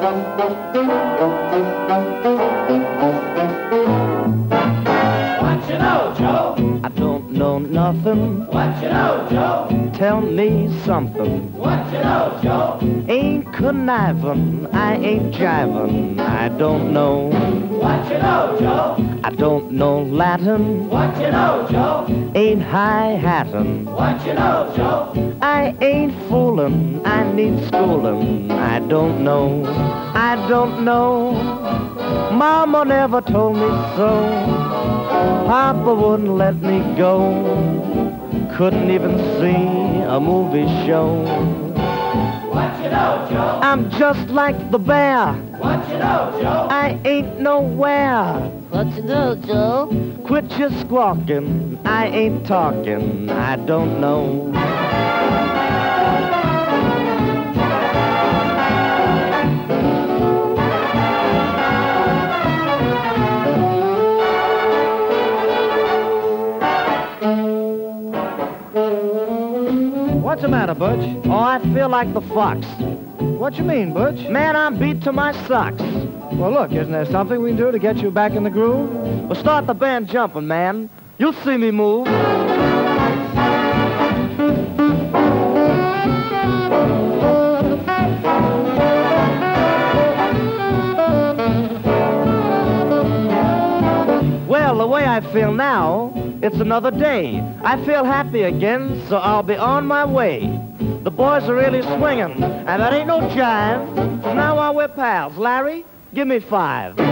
What you know, Joe? I don't know nothing. What you know, Joe? Tell me something. What you know, Joe? Ain't conniving, I ain't jiving, I don't know. What you know, Joe? I don't know Latin. What you know, Joe? Ain't high-hatting. What you know, Joe? I ain't fooling, I need schooling, I don't know. I don't know. Mama never told me so. Papa wouldn't let me go. Couldn't even see a movie show. What you know, Joe? I'm just like the bear. What you know, Joe? I ain't nowhere. What you know, Joe? Quit your squawking. I ain't talking. I don't know. What's the matter, Butch? Oh, I feel like the fox. What you mean, Butch? Man, I'm beat to my socks. Well, look, isn't there something we can do to get you back in the groove? Well, start the band jumping, man. You'll see me move. Well, the way I feel now, it's another day. I feel happy again, so I'll be on my way. The boys are really swinging, and that ain't no jive. Now while we're pals, Larry, give me five.